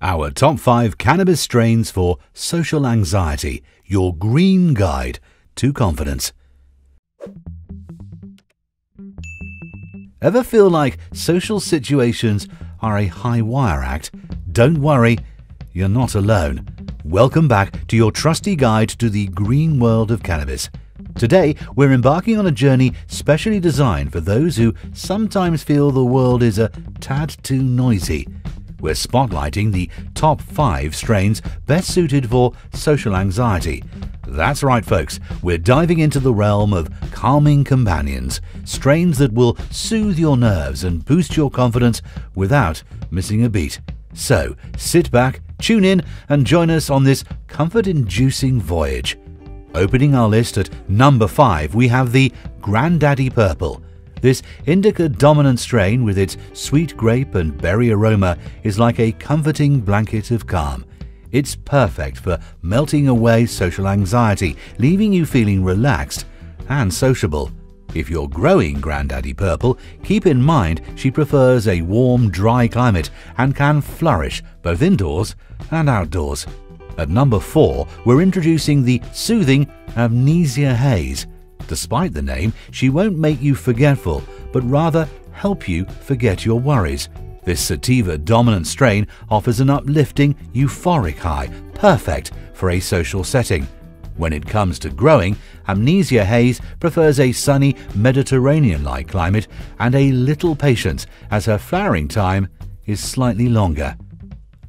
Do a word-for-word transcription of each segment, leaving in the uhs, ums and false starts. Our top five cannabis strains for social anxiety, your green guide to confidence. Ever feel like social situations are a high wire act? Don't worry, you're not alone. Welcome back to your trusty guide to the green world of cannabis. Today, we're embarking on a journey specially designed for those who sometimes feel the world is a tad too noisy. We're spotlighting the top five strains best suited for social anxiety. That's right, folks, we're diving into the realm of calming companions, strains that will soothe your nerves and boost your confidence without missing a beat. So sit back, tune in, and join us on this comfort-inducing voyage. Opening our list at number five, we have the Granddaddy Purple. This indica-dominant strain with its sweet grape and berry aroma is like a comforting blanket of calm. It's perfect for melting away social anxiety, leaving you feeling relaxed and sociable. If you're growing Granddaddy Purple, keep in mind she prefers a warm, dry climate and can flourish both indoors and outdoors. At number four, we're introducing the soothing Amnesia Haze. Despite the name, she won't make you forgetful, but rather help you forget your worries. This sativa-dominant strain offers an uplifting, euphoric high, perfect for a social setting. When it comes to growing, Amnesia Haze prefers a sunny, Mediterranean-like climate and a little patience, as her flowering time is slightly longer.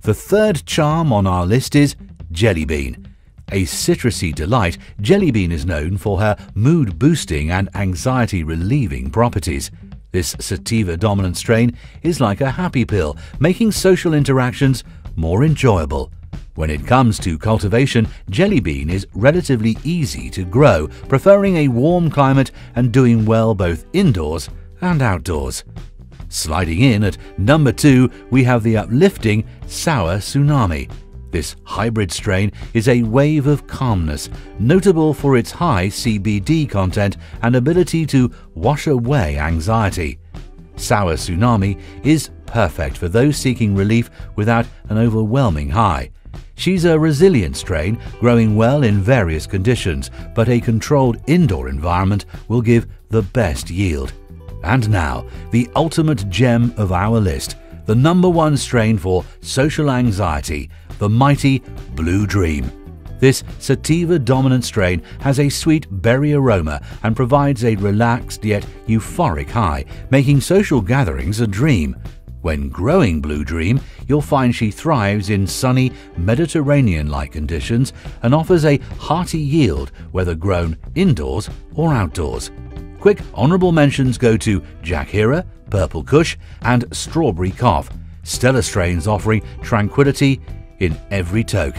The third charm on our list is Jellybean. A citrusy delight, Jellybean is known for her mood-boosting and anxiety-relieving properties. This sativa-dominant strain is like a happy pill, making social interactions more enjoyable. When it comes to cultivation, Jellybean is relatively easy to grow, preferring a warm climate and doing well both indoors and outdoors. Sliding in at number two, we have the uplifting Sour Tsunami. This hybrid strain is a wave of calmness, notable for its high C B D content and ability to wash away anxiety. Sour Tsunami is perfect for those seeking relief without an overwhelming high. She's a resilient strain, growing well in various conditions, but a controlled indoor environment will give the best yield. And now, the ultimate gem of our list, the number one strain for social anxiety, the mighty Blue Dream. This sativa-dominant strain has a sweet berry aroma and provides a relaxed yet euphoric high, making social gatherings a dream. When growing Blue Dream, you'll find she thrives in sunny, Mediterranean-like conditions and offers a hearty yield, whether grown indoors or outdoors. Quick honorable mentions go to Jack Herer, Purple Kush, and Strawberry Cough, stellar strains offering tranquility in every toke.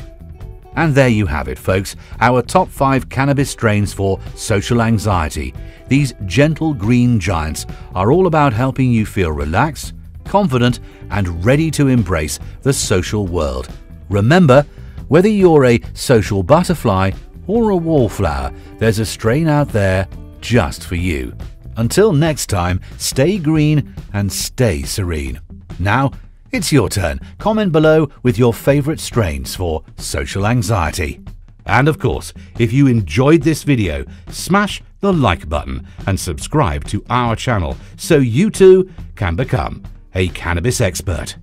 And there you have it, folks, our top five cannabis strains for social anxiety. These gentle green giants are all about helping you feel relaxed, confident, and ready to embrace the social world. Remember, whether you're a social butterfly or a wallflower, there's a strain out there just for you. Until next time, stay green and stay serene. Now, it's your turn. Comment below with your favorite strains for social anxiety. And of course, if you enjoyed this video, smash the like button and subscribe to our channel so you too can become a cannabis expert.